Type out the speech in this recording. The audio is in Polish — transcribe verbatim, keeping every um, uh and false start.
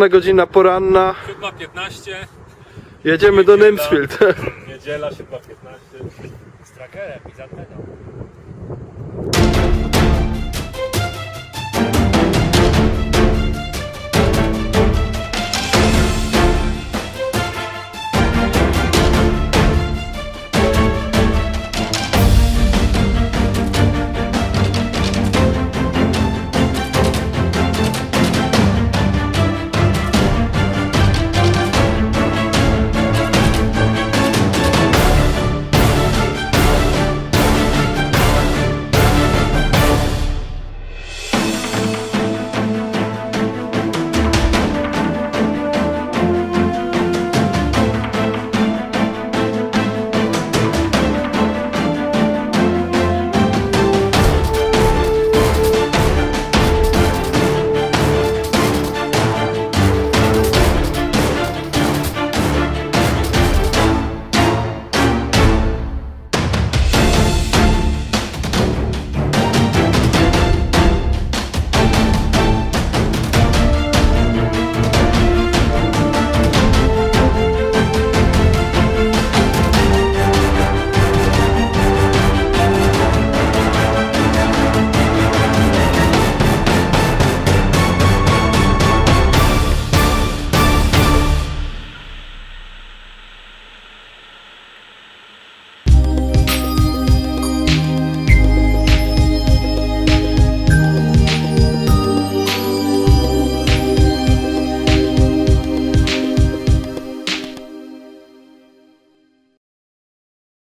Wczesna godzina poranna. siódma piętnaście. Jedziemy do Nympsfield. Niedziela siódma piętnaście. Z trackerem i zatem.